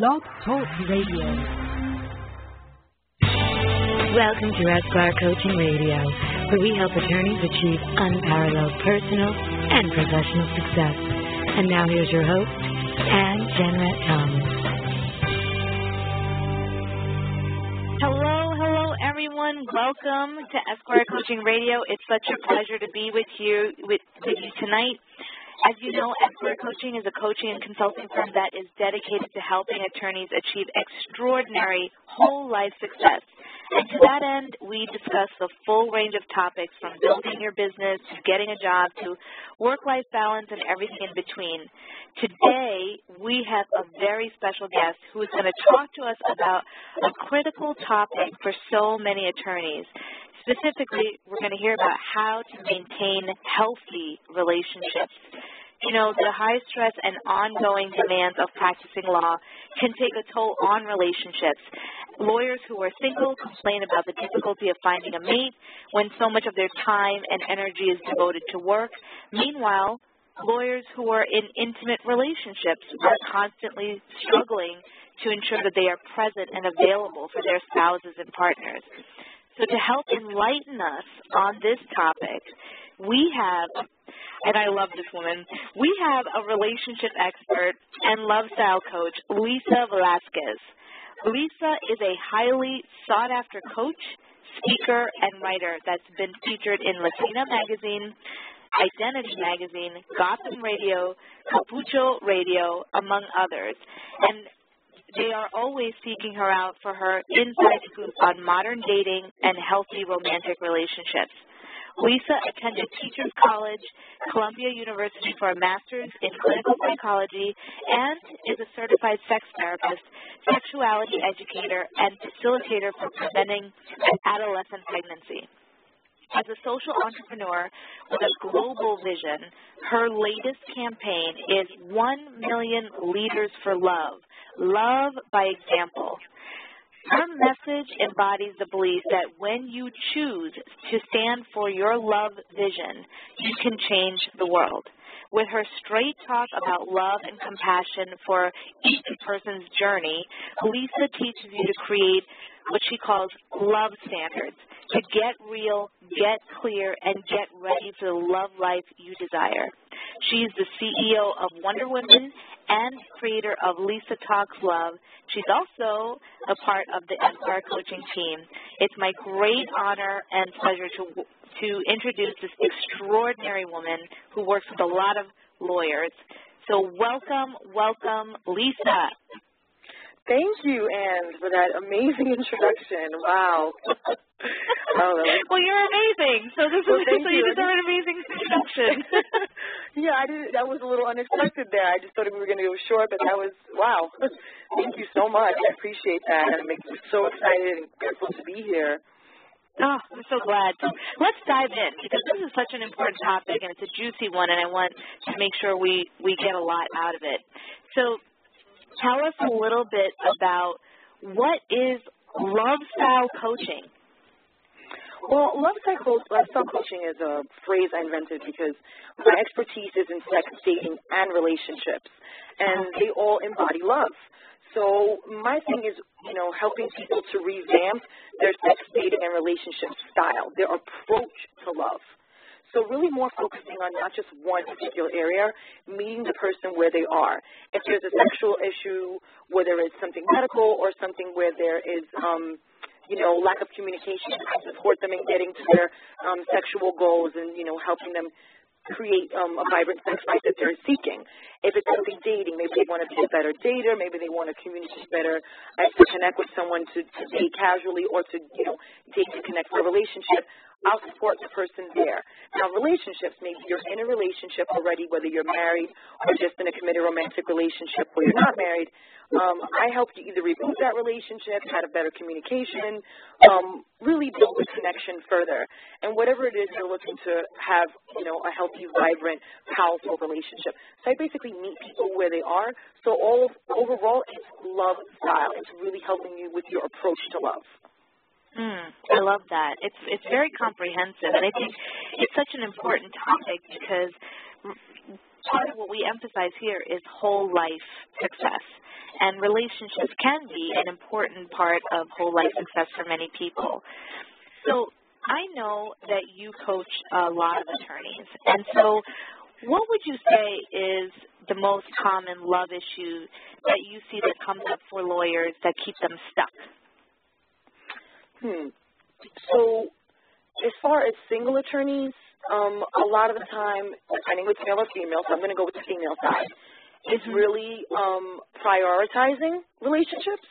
Love Talks Radio. Welcome to Esquire Coaching Radio, where we help attorneys achieve unparalleled personal and professional success. And now here's your host, Anne Jenrette Thomas. Hello, everyone. Welcome to Esquire Coaching Radio. It's such a pleasure to be with you tonight. As you know, Esquire Coaching is a coaching and consulting firm that is dedicated to helping attorneys achieve extraordinary whole-life success. And to that end, we discuss the full range of topics from building your business to getting a job to work-life balance and everything in between. Today, we have a very special guest who is going to talk to us about a critical topic for so many attorneys. Specifically, we're going to hear about how to maintain healthy relationships. You know, the high stress and ongoing demands of practicing law can take a toll on relationships. Lawyers who are single complain about the difficulty of finding a mate when so much of their time and energy is devoted to work. Meanwhile, lawyers who are in intimate relationships are constantly struggling to ensure that they are present and available for their spouses and partners. So to help enlighten us on this topic, we have, and I love this woman, we have a relationship expert and love style coach, Lisa Velasquez. Lisa is a highly sought-after coach, speaker, and writer that's been featured in Latina magazine, Identity magazine, Gotham Radio, Capucho Radio, among others. And they are always seeking her out for her insight group on modern dating and healthy romantic relationships. Lisa attended Teachers College, Columbia University for a master's in clinical psychology, and is a certified sex therapist, sexuality educator, and facilitator for preventing adolescent pregnancy. As a social entrepreneur with a global vision, her latest campaign is 1 Million Leaders for Love, Love by Example. Her message embodies the belief that when you choose to stand for your love vision, you can change the world. With her straight talk about love and compassion for each person's journey, Lisa teaches you to create what she calls love standards, to get real, get clear, and get ready for the love life you desire. She's the CEO of Wonder Woman and creator of Lisa Talks Love. She's also a part of the Esquire Coaching team. It's my great honor and pleasure to introduce this extraordinary woman who works with a lot of lawyers. So welcome, Lisa. Thank you, Anne, for that amazing introduction. Wow. Well, you're amazing. So you deserve an amazing introduction. Yeah, I did. That was a little unexpected there. I just thought we were going to go short, but that was wow. Thank you so much. I appreciate that. It makes me so excited and grateful to be here. Oh, I'm so glad. So let's dive in, because this is such an important topic and it's a juicy one, and I want to make sure we get a lot out of it. So. Tell us a little bit about what is love-style coaching. Well, love-style coaching is a phrase I invented because my expertise is in sex, dating, and relationships, and they all embody love. So my thing is, you know, helping people to revamp their sex, dating, and relationship style, their approach to love. So really more focusing on not just one particular area, meeting the person where they are. If there's a sexual issue, whether it's something medical or something where there is, you know, lack of communication, I support them in getting to their sexual goals and, you know, helping them create a vibrant sex life that they're seeking. If it's something dating, maybe they want to be a better dater, maybe they want to communicate better, to connect with someone to date casually or to, you know, date to connect for a relationship. I'll support the person there. Now, relationships, maybe you're in a relationship already, whether you're married or just in a committed romantic relationship where you're not married. I help you either reboot that relationship, have a better communication, really build the connection further. And whatever it is you're looking to have, you know, a healthy, vibrant, powerful relationship. So I basically meet people where they are. So overall, it's love style. It's really helping you with your approach to love. I love that. It's very comprehensive, and I think it's such an important topic because part of what we emphasize here is whole life success. And relationships can be an important part of whole life success for many people. So I know that you coach a lot of attorneys. And so what would you say is the most common love issue that you see that comes up for lawyers that keep them stuck? So as far as single attorneys, a lot of the time, depending with male or female, so I'm going to go with the female side, is really prioritizing relationships.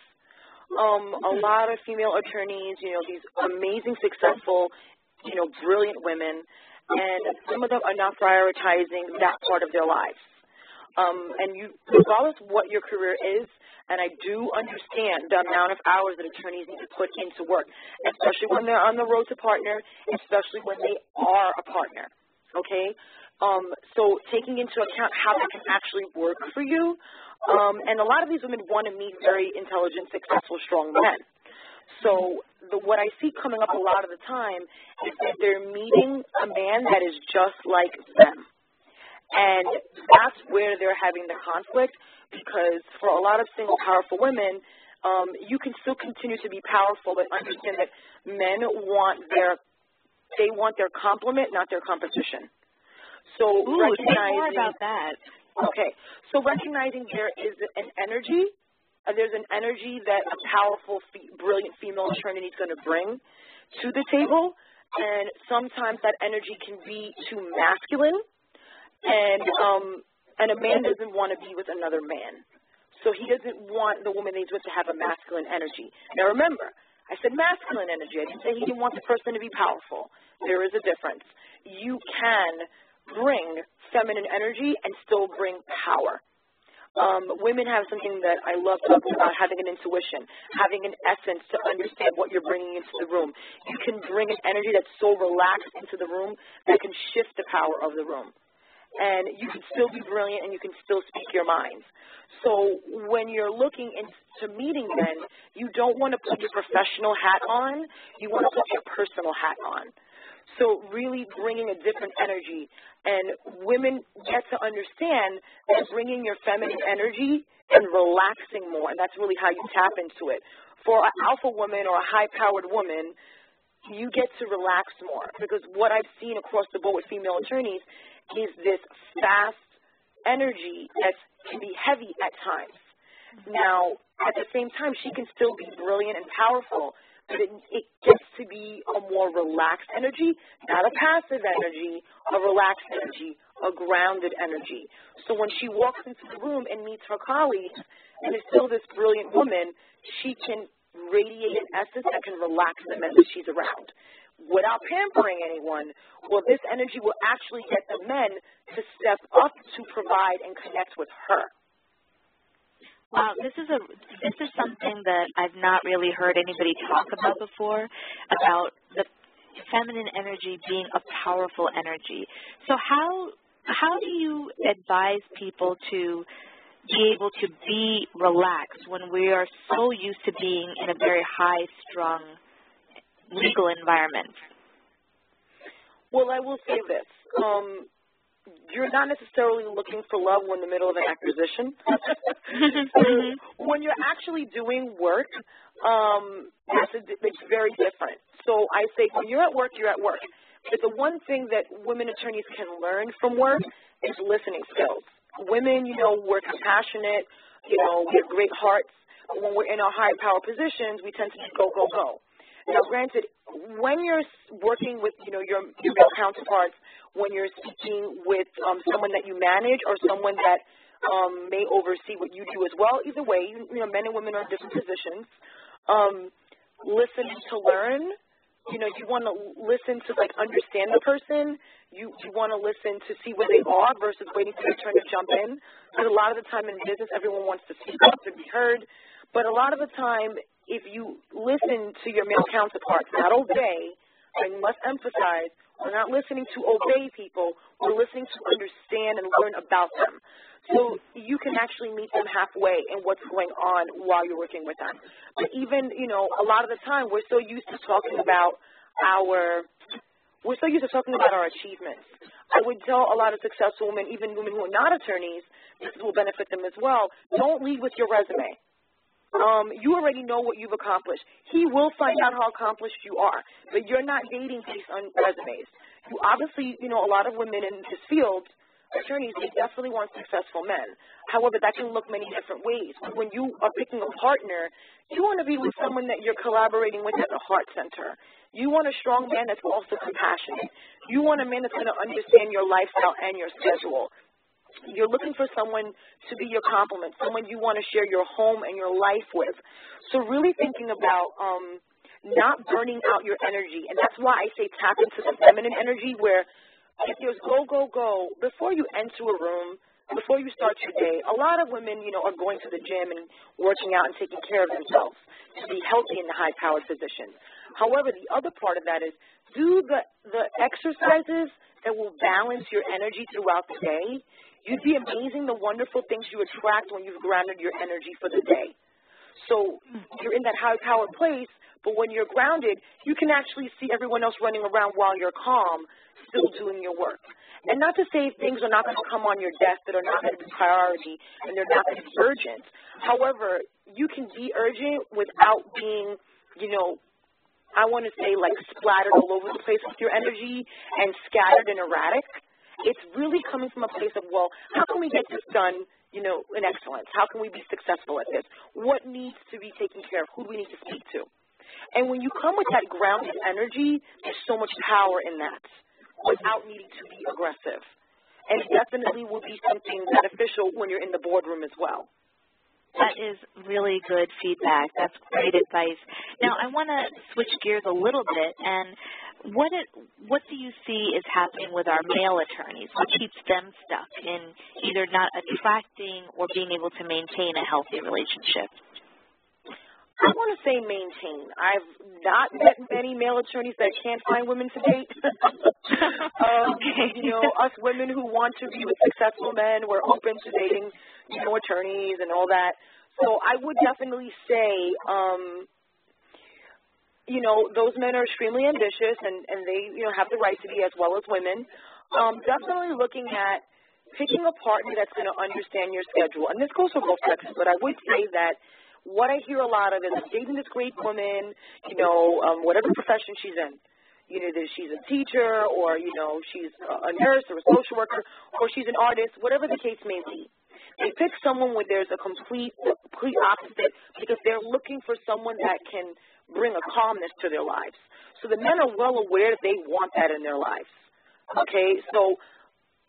A lot of female attorneys, you know, these amazing, successful, you know, brilliant women, and some of them are not prioritizing that part of their lives. And you, regardless of what your career is, and I do understand the amount of hours that attorneys need to put into work, especially when they're on the road to partner, especially when they are a partner, okay? So taking into account how that can actually work for you, and a lot of these women want to meet very intelligent, successful, strong men. So what I see coming up a lot of the time is that they're meeting a man that is just like them. And that's where they're having the conflict, because for a lot of single, powerful women, you can still continue to be powerful, but understand that men want their complement, not their competition. So recognizing more about that. Okay, so recognizing there's an energy that a powerful, brilliant female attorney is going to bring to the table, and sometimes that energy can be too masculine. And a man doesn't want to be with another man. So he doesn't want the woman that he's with to have a masculine energy. Now, remember, I said masculine energy. I didn't say he didn't want the person to be powerful. There is a difference. You can bring feminine energy and still bring power. Women have something that I love talking about, having an intuition, having an essence to understand what you're bringing into the room. You can bring an energy that's so relaxed into the room that can shift the power of the room. And you can still be brilliant and you can still speak your mind. So when you're looking into meeting men, you don't want to put your professional hat on. You want to put your personal hat on. So really bringing a different energy. And women get to understand that bringing your feminine energy and relaxing more, and that's really how you tap into it. For an alpha woman or a high-powered woman, you get to relax more, because what I've seen across the board with female attorneys is this fast energy that can be heavy at times. Now, at the same time, she can still be brilliant and powerful, but it gets to be a more relaxed energy, not a passive energy, a relaxed energy, a grounded energy. So when she walks into the room and meets her colleagues and is still this brilliant woman, she can radiate an essence that can relax the men that she's around without pampering anyone. Well, this energy will actually get the men to step up to provide and connect with her. Wow, this is something that I've not really heard anybody talk about before, about the feminine energy being a powerful energy. So how do you advise people to be able to be relaxed when we are so used to being in a very high-strung legal environment? Well, I will say this. You're not necessarily looking for love when in the middle of an acquisition. When you're actually doing work, it's very different. So I say when you're at work, you're at work. But the one thing that women attorneys can learn from work is listening skills. Women, you know, we're compassionate, you know, we have great hearts. But when we're in our high-power positions, we tend to go, go, go. Now, granted, when you're working with, you know, your male counterparts, when you're speaking with someone that you manage or someone that may oversee what you do as well, either way, you know, men and women are in different positions. Listen to learn. You know, you want to listen to, like, understand the person. You want to listen to see where they are versus waiting for their turn to jump in. Because a lot of the time in business, everyone wants to speak up and be heard. But a lot of the time, if you listen to your male counterparts, not obey, I must emphasize, we're not listening to obey people. We're listening to understand and learn about them. So you can actually meet them halfway in what's going on while you're working with them. But even, you know, a lot of the time we're so used to talking about our We're so used to talking about our achievements. I would tell a lot of successful women, even women who are not attorneys, this will benefit them as well, don't lead with your resume. You already know what you've accomplished. He will find out how accomplished you are, but you're not dating based on resumes. You obviously, you know, a lot of women in this field, attorneys, they definitely want successful men. However, that can look many different ways. When you are picking a partner, you want to be with someone that you're collaborating with at the heart center. You want a strong man that's also compassionate. You want a man that's going to understand your lifestyle and your schedule. You're looking for someone to be your complement, someone you want to share your home and your life with. So really thinking about not burning out your energy. And that's why I say tap into the feminine energy, where if there's go, go, go, before you enter a room, before you start your day, a lot of women, you know, are going to the gym and working out and taking care of themselves to be healthy in the high-powered position. However, the other part of that is do the exercises that will balance your energy throughout the day. You'd be amazing the wonderful things you attract when you've grounded your energy for the day. So you're in that high-powered place, but when you're grounded, you can actually see everyone else running around while you're calm, still doing your work. And not to say things are not going to come on your desk that are not going to be priority and they're not going to be urgent. However, you can be urgent without being, you know, I want to say like splattered all over the place with your energy and scattered and erratic. It's really coming from a place of, well, how can we get this done, you know, in excellence? How can we be successful at this? What needs to be taken care of? Who do we need to speak to? And when you come with that grounded energy, there's so much power in that without needing to be aggressive. And it definitely will be something beneficial when you're in the boardroom as well. That is really good feedback. That's great advice. Now, I want to switch gears a little bit, and what do you see is happening with our male attorneys? What keeps them stuck in either not attracting or being able to maintain a healthy relationship? I want to say maintain. I've not met many male attorneys that can't find women to date. You know, us women who want to be with successful men, we're open to dating, you know, attorneys and all that. So I would definitely say, you know, those men are extremely ambitious and they, you know, have the right to be as well as women. Definitely looking at picking a partner that's going to understand your schedule. And this goes for both sexes, but I would say that what I hear a lot of is I'm dating this great woman, you know, whatever profession she's in. You know, that she's a teacher or, you know, she's a nurse or a social worker or she's an artist, whatever the case may be. They pick someone where there's a complete opposite because they're looking for someone that can bring a calmness to their lives. So the men are well aware that they want that in their lives, okay? So,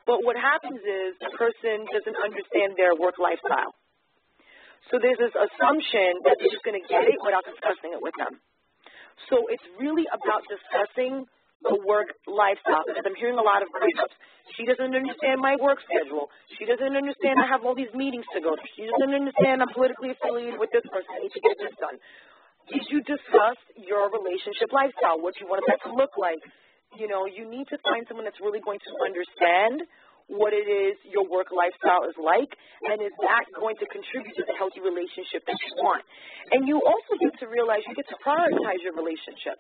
but what happens is the person doesn't understand their work lifestyle. So there's this assumption that they're just going to get it without discussing it with them. So it's really about discussing the work lifestyle, because I'm hearing a lot of breakups. She doesn't understand my work schedule. She doesn't understand I have all these meetings to go to. She doesn't understand I'm politically affiliated with this person. I need to get this done. Did you discuss your relationship lifestyle, what you wanted that to look like? You know, you need to find someone that's really going to understand what it is your work lifestyle is like, and is that going to contribute to the healthy relationship that you want? And you also get to realize you get to prioritize your relationship.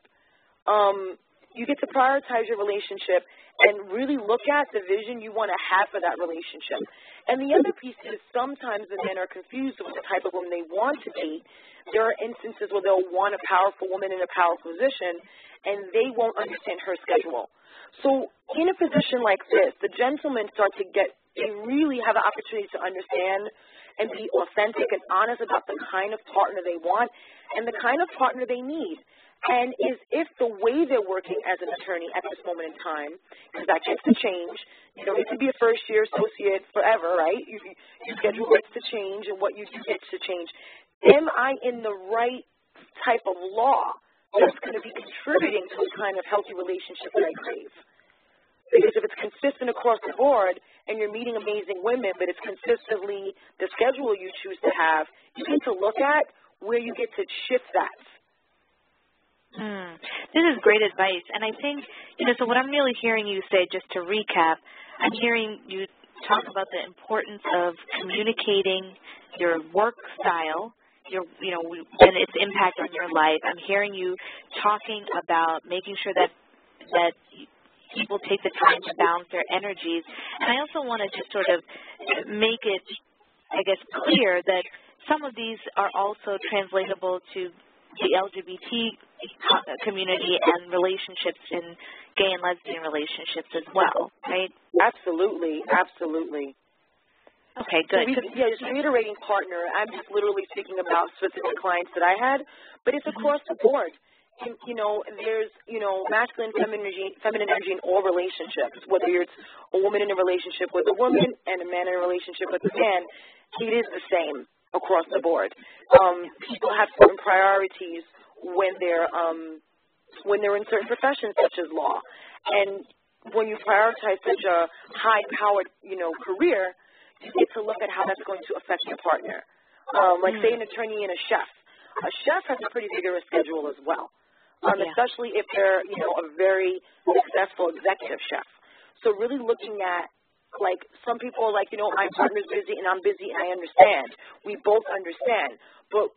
You get to prioritize your relationship and really look at the vision you want to have for that relationship. And the other piece is sometimes the men are confused with the type of woman they want to date. There are instances where they'll want a powerful woman in a powerful position, and they won't understand her schedule. So in a position like this, the gentlemen start to get, they really have an opportunity to understand and be authentic and honest about the kind of partner they want and the kind of partner they need. And is if the way they're working as an attorney at this moment in time, because that gets to change, you don't need to be a first-year associate forever, right? Your schedule gets to change and what you do gets to change. Am I in the right type of law that's going to be contributing to the kind of healthy relationship that I crave? Because if it's consistent across the board and you're meeting amazing women, but it's consistently the schedule you choose to have, you need to look at where you get to shift that. This is great advice, and I think, you know, so what I'm really hearing you say, just to recap, I'm hearing you talk about the importance of communicating your work style, you know, and its impact on your life. I'm hearing you talking about making sure that people take the time to balance their energies. And I also wanted to sort of make it, I guess, clear that some of these are also translatable to the LGBT community and relationships in gay and lesbian relationships as well, right? Absolutely, absolutely. Okay, good. Yeah, just reiterating partner, I'm just literally speaking about specific clients that I had, but it's across the board. And, you know, there's, you know, masculine, feminine energy in all relationships, whether it's a woman in a relationship with a woman and a man in a relationship with a man, it is the same across the board. People have certain priorities when they're in certain professions such as law. And when you prioritize such a high-powered, you know, career, you get to look at how that's going to affect your partner. Like, say, an attorney and a chef. A chef has a pretty vigorous schedule as well, especially if they're, you know, a very successful executive chef. So really looking at, like, some people are like, you know, my partner's busy and I'm busy and I understand. We both understand. But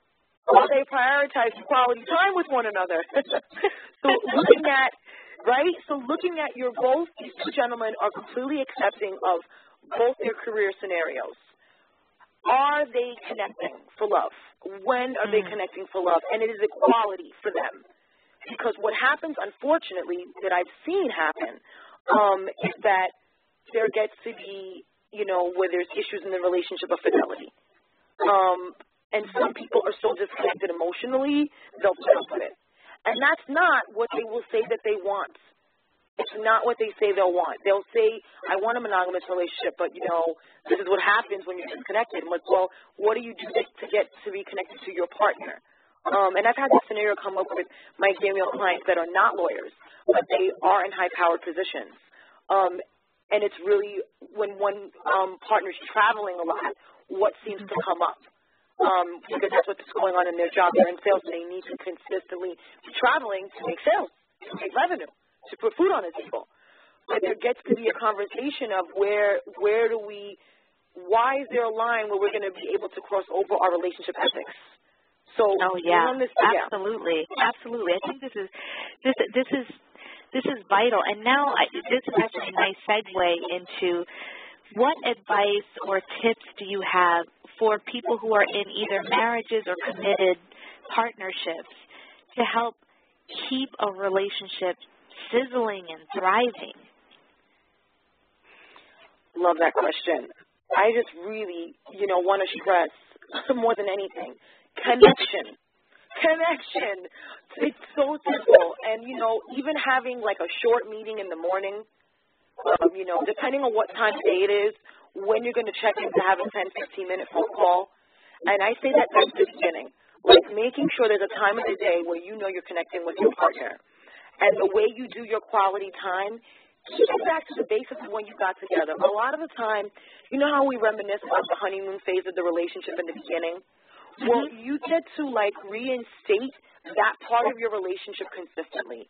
will they prioritize quality time with one another? So looking at, right? So looking at your both, these two gentlemen are completely accepting of both their career scenarios. Are they connecting for love? When are they connecting for love? And it is equality for them. Because what happens, unfortunately, that I've seen happen is that there gets to be, you know, where there's issues in the relationship of fidelity. And some people are so disconnected emotionally, they'll put up with it. And that's not what they will say that they want. It's not what they say they'll want. They'll say, I want a monogamous relationship, but, you know, this is what happens when you're disconnected. I'm like, well, what do you do to get to be connected to your partner? And I've had this scenario come up with my gay male clients that are not lawyers, but they are in high-powered positions. And it's really when one partner's traveling a lot, what seems to come up. Because that's what's going on in their job. They're in sales, and they need to consistently be traveling to make sales, to make revenue, to put food on the table. But there gets to be a conversation of where do we, why is there a line where we're going to be able to cross over our relationship ethics? So absolutely, absolutely. I think this is vital. And now this is actually a nice segue into what advice or tips do you have for people who are in either marriages or committed partnerships to help keep a relationship sizzling and thriving? Love that question. I just really, you know, want to stress more than anything, connection. Connection. It's so simple. And, you know, even having like a short meeting in the morning, you know, depending on what time of day it is, when you're going to check in to have a 10, 15-minute phone call. And I say that that's the beginning. Like, making sure there's a time of the day where you know you're connecting with your partner. And the way you do your quality time, keep it back to the basics of when you got together. A lot of the time, you know how we reminisce about the honeymoon phase of the relationship in the beginning? Well, you get to, like, reinstate that part of your relationship consistently.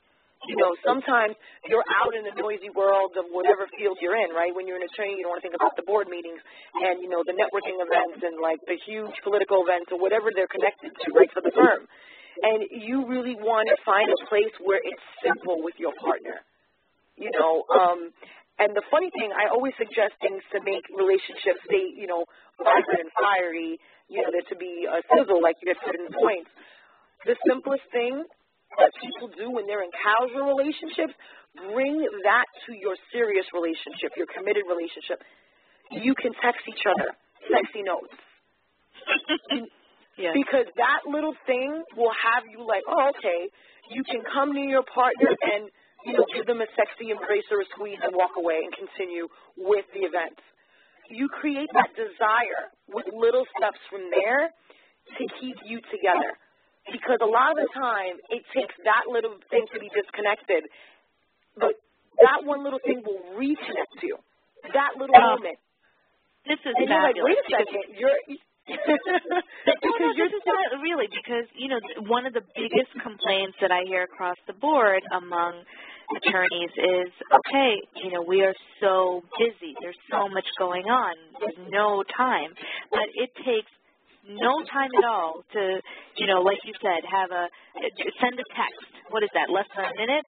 You know, sometimes you're out in the noisy world of whatever field you're in, right? When you're an attorney, you don't want to think about the board meetings and, you know, the networking events and, like, the huge political events or whatever they're connected to, right, for the firm. And you really want to find a place where it's simple with your partner, you know. And the funny thing, I always suggest things to make relationships stay, you know, vibrant and fiery, you know, there to be a sizzle, like you had put in points. The simplest thing that people do when they're in casual relationships, bring that to your serious relationship, your committed relationship. You can text each other sexy notes. Yes. Because that little thing will have you like, oh, okay, you can come near your partner and, you know, give them a sexy embrace or a squeeze and walk away and continue with the event. You create that desire with little steps from there to keep you together. Because a lot of the time it takes that little thing to be disconnected, but that one little thing will reconnect you, that little moment. This is and fabulous. You're like, wait a second, you're – because you know, one of the biggest complaints that I hear across the board among attorneys is, okay, you know, we are so busy, there's so much going on, there's no time. But it takes no time at all to, you know, like you said, have a send a text what is that, less than a minute?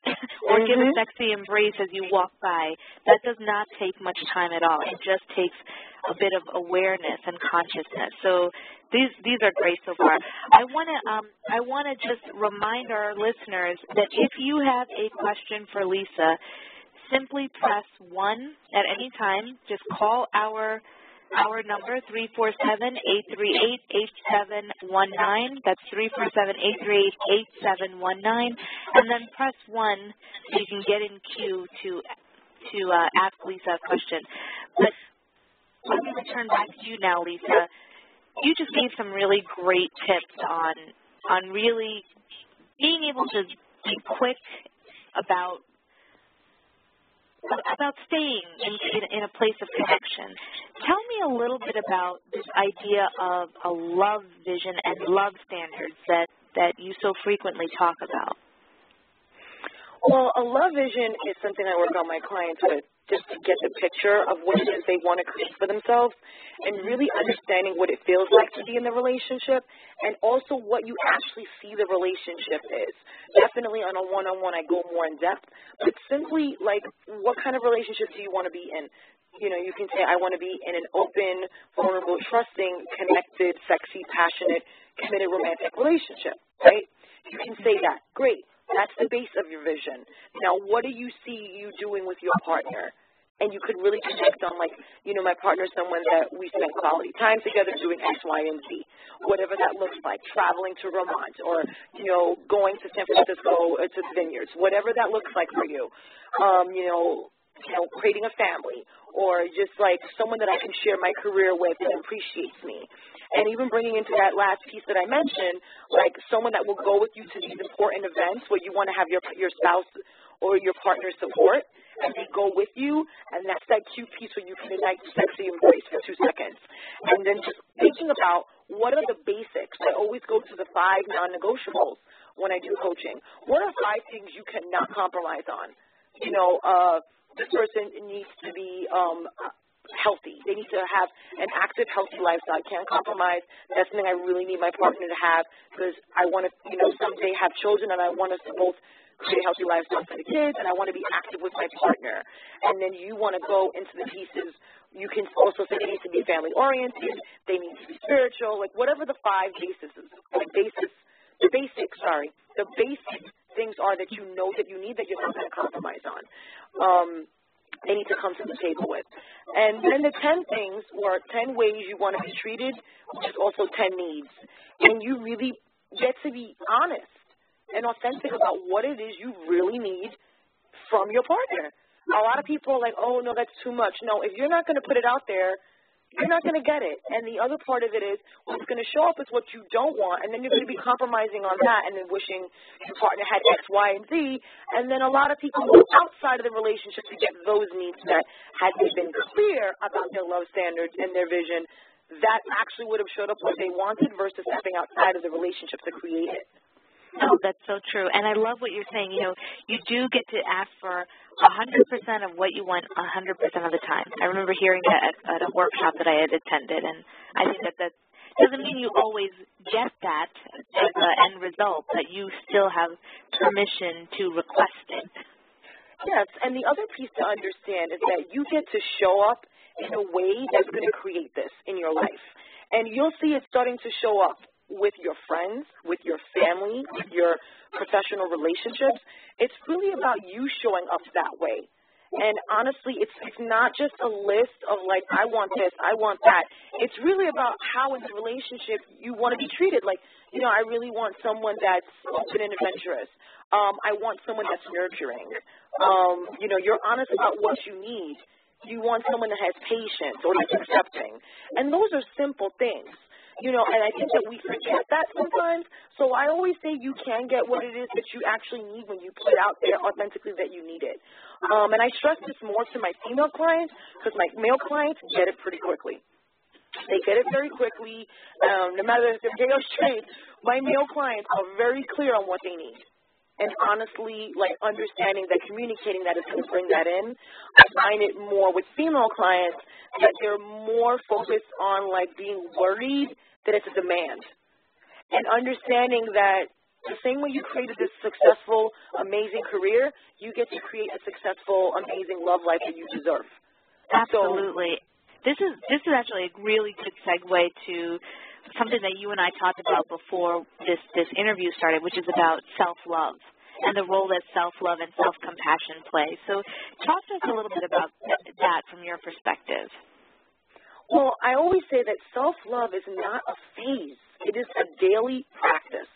Or give a sexy embrace as you walk by. That does not take much time at all. It just takes a bit of awareness and consciousness. So these are great so far. I want to just remind our listeners that if you have a question for Lisa, simply press 1 at any time. Just call our number, 347-838-8719. That's 347-838-8719. And then press 1 so you can get in queue to ask Lisa a question. But I'm going to turn back to you now, Lisa. You just gave some really great tips on really being able to be quick about staying in a place of connection. Tell me a little bit about this idea of a love vision and love standards that you so frequently talk about. Well, a love vision is something I work on my clients with, just to get the picture of what it is they want to create for themselves and really understanding what it feels like to be in the relationship and also what you actually see the relationship is. Definitely on a one-on-one I go more in depth, but simply like what kind of relationship do you want to be in? You know, you can say I want to be in an open, vulnerable, trusting, connected, sexy, passionate, committed romantic relationship, right? You can say that. Great. That's the base of your vision. Now, what do you see you doing with your partner? And you could really connect on, like, you know, my partner is someone that we spend quality time together doing X, Y, and Z, whatever that looks like, traveling to Vermont or, you know, going to San Francisco to the vineyards, whatever that looks like for you, you know, creating a family or just, like, someone that I can share my career with that appreciates me. And even bringing into that last piece that I mentioned, like someone that will go with you to these important events where you want to have your spouse or your partner support, and they go with you, and that's that cute piece where you can ignite sexy embrace for 2 seconds. And then just thinking about what are the basics. I always go to the 5 non-negotiables when I do coaching. What are 5 things you cannot compromise on? You know, this person needs to be healthy. They need to have an active, healthy lifestyle. I can't compromise. That's something I really need my partner to have because I want to, you know, someday have children, and I want us to both create a healthy lifestyle for the kids, and I want to be active with my partner. And then you want to go into the pieces. You can also say they need to be family-oriented. They need to be spiritual. Like, whatever the 5 bases, the basic things are that you know that you need that you're not going to compromise on. They need to come to the table with. And then the 10 things were 10 ways you want to be treated, which is also 10 needs. And you really get to be honest and authentic about what it is you really need from your partner. A lot of people are like, oh, no, that's too much. No, if you're not going to put it out there, you're not going to get it. And the other part of it is what's going to show up is what you don't want, and then you're going to be compromising on that and then wishing your partner had X, Y, and Z. And then a lot of people go outside of the relationship to get those needs met. Had they been clear about their love standards and their vision, that actually would have showed up what they wanted versus stepping outside of the relationship to create it. Oh, that's so true. And I love what you're saying. You know, you do get to ask for 100% of what you want 100% of the time. I remember hearing that at a workshop that I had attended, and I think that doesn't mean you always get that as the end result, but you still have permission to request it. Yes, and the other piece to understand is that you get to show up in a way that's going to create this in your life, and you'll see it starting to show up with your friends, with your family, with your professional relationships. It's really about you showing up that way. And honestly, it's not just a list of like, I want this, I want that. It's really about how in the relationship you want to be treated. Like, you know, I really want someone that's open and adventurous. I want someone that's nurturing. You know, you're honest about what you need. You want someone that has patience or that's accepting. And those are simple things. You know, and I think that we forget that sometimes. So I always say you can get what it is that you actually need when you put out there authentically that you need it. And I stress this more to my female clients because my male clients get it pretty quickly. They get it very quickly. No matter if they're gay or straight, my male clients are very clear on what they need. And honestly, like, understanding that, communicating that is going to bring that in. I find it more with female clients that they're more focused on, like, being worried that it's a demand. And understanding that The same way you created this successful, amazing career, you get to create a successful, amazing love life that you deserve. Absolutely. This is actually a really good segue to something that you and I talked about before this interview started, which is about self-love and the role that self-love and self-compassion play. So talk to us a little bit about that from your perspective. Well, I always say that self-love is not a phase. It is a daily practice.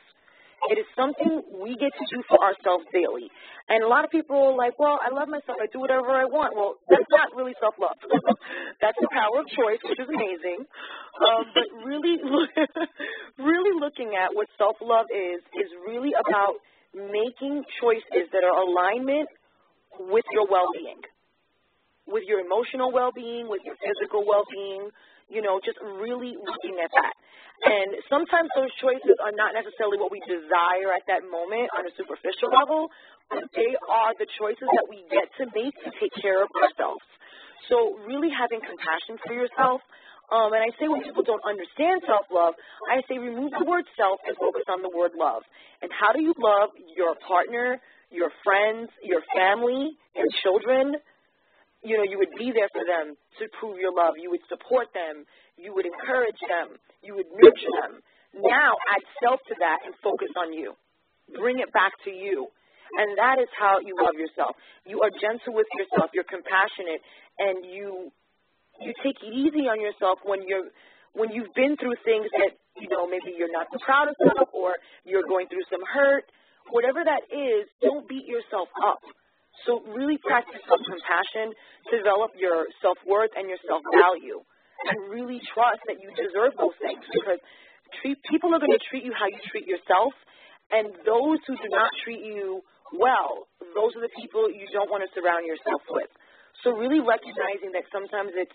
It is something we get to do for ourselves daily. And a lot of people are like, well, I love myself. I do whatever I want. Well, that's not really self-love. That's the power of choice, which is amazing. But really, really looking at what self-love is really about making choices that are in alignment with your well-being, with your emotional well-being, with your physical well-being, you know, just really looking at that. And sometimes those choices are not necessarily what we desire at that moment on a superficial level, but they are the choices that we get to make to take care of ourselves. So really having compassion for yourself. And I say when people don't understand self-love, I say remove the word self and focus on the word love. And how do you love your partner, your friends, your family, your children? You know, you would be there for them to prove your love. You would support them. You would encourage them. You would nurture them. Now add self to that and focus on you. Bring it back to you. And that is how you love yourself. You are gentle with yourself. You're compassionate. And you take it easy on yourself when you've been through things that, you know, maybe you're not the proudest of or you're going through some hurt. Whatever that is, don't beat yourself up. So really practice self-compassion, develop your self-worth and your self-value, and really trust that you deserve those things, because people are going to treat you how you treat yourself, and those who do not treat you well, those are the people you don't want to surround yourself with. So really recognizing that sometimes it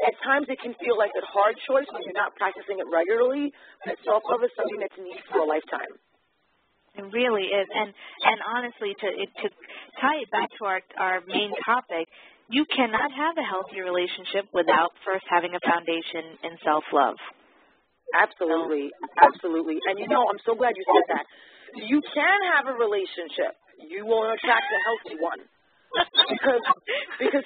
can feel like a hard choice when you're not practicing it regularly, but self-love is something that's needed for a lifetime. It really is, and honestly, to tie it back to our main topic, you cannot have a healthy relationship without first having a foundation in self-love. Absolutely, absolutely. And, you know, I'm so glad you said that. You can have a relationship. You will attract a healthy one. Because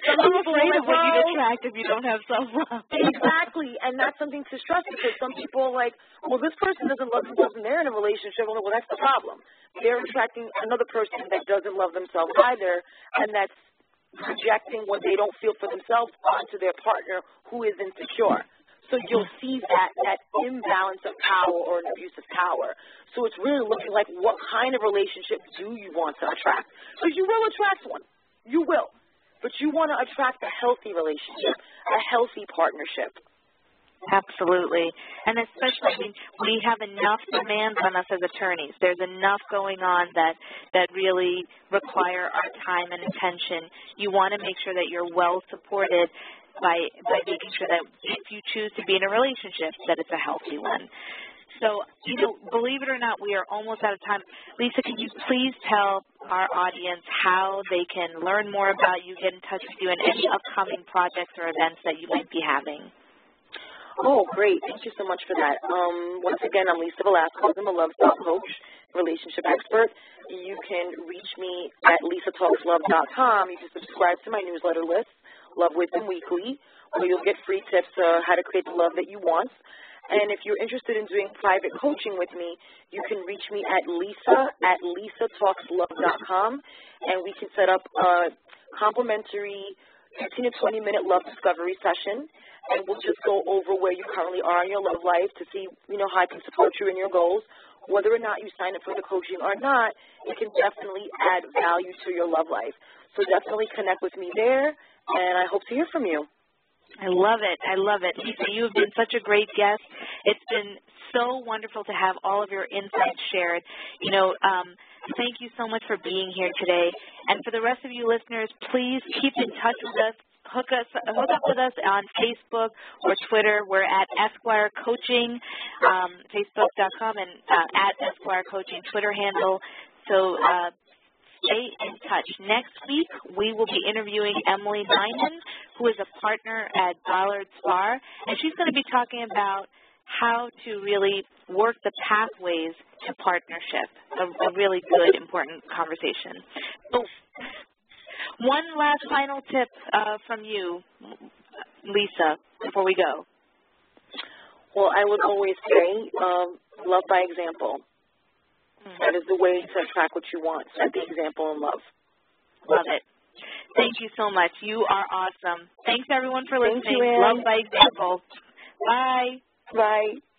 some people are afraid of what you attract if you don't have self-love. Exactly, and that's something to stress, because some people are like, well, this person doesn't love themselves and they're in a relationship. Well, that's the problem. They're attracting another person that doesn't love themselves either, and that's projecting what they don't feel for themselves onto their partner who is insecure. So you'll see that imbalance of power or an abuse of power. So it's really looking like what kind of relationship do you want to attract? Because you will attract one. You will, but you want to attract a healthy relationship, a healthy partnership. Absolutely, and especially, I mean, we have enough demands on us as attorneys. There's enough going on that really require our time and attention. You want to make sure that you're well supported by making sure that if you choose to be in a relationship, that it's a healthy one. So, you know, believe it or not, we are almost out of time. Lisa, can you please tell our audience how they can learn more about you, get in touch with you, and any upcoming projects or events that you might be having? Oh, great. Thank you so much for that. Once again, I'm Lisa Velasquez. I'm a Love Talk coach, relationship expert. You can reach me at lisatalkslove.com. You can subscribe to my newsletter list, Love Within Weekly, where you'll get free tips on how to create the love that you want. And if you're interested in doing private coaching with me, you can reach me at lisa@lisatalkslove.com, and we can set up a complimentary 15 to 20-minute love discovery session, and we'll just go over where you currently are in your love life to see, you know, how I can support you in your goals. Whether or not you sign up for the coaching or not, it can definitely add value to your love life. So definitely connect with me there, and I hope to hear from you. I love it. I love it. Lisa, you have been such a great guest. It's been so wonderful to have all of your insights shared. You know, thank you so much for being here today. And for the rest of you listeners, please keep in touch with us. Hook up with us on Facebook or Twitter. We're at Esquire Coaching, Facebook.com, and at Esquire Coaching Twitter handle. So stay in touch. Next week, we will be interviewing Emily Biden, who is a partner at Ballard Spahr, and she's going to be talking about how to really work the pathways to partnership, a really good, important conversation. So one last final tip from you, Lisa, before we go. Well, I would always say love by example. That is the way to attract what you want. Set the example in love. Love it. Thank you so much. You are awesome. Thanks, everyone, for listening. Thank you, Anne. Love by example. Bye. Bye.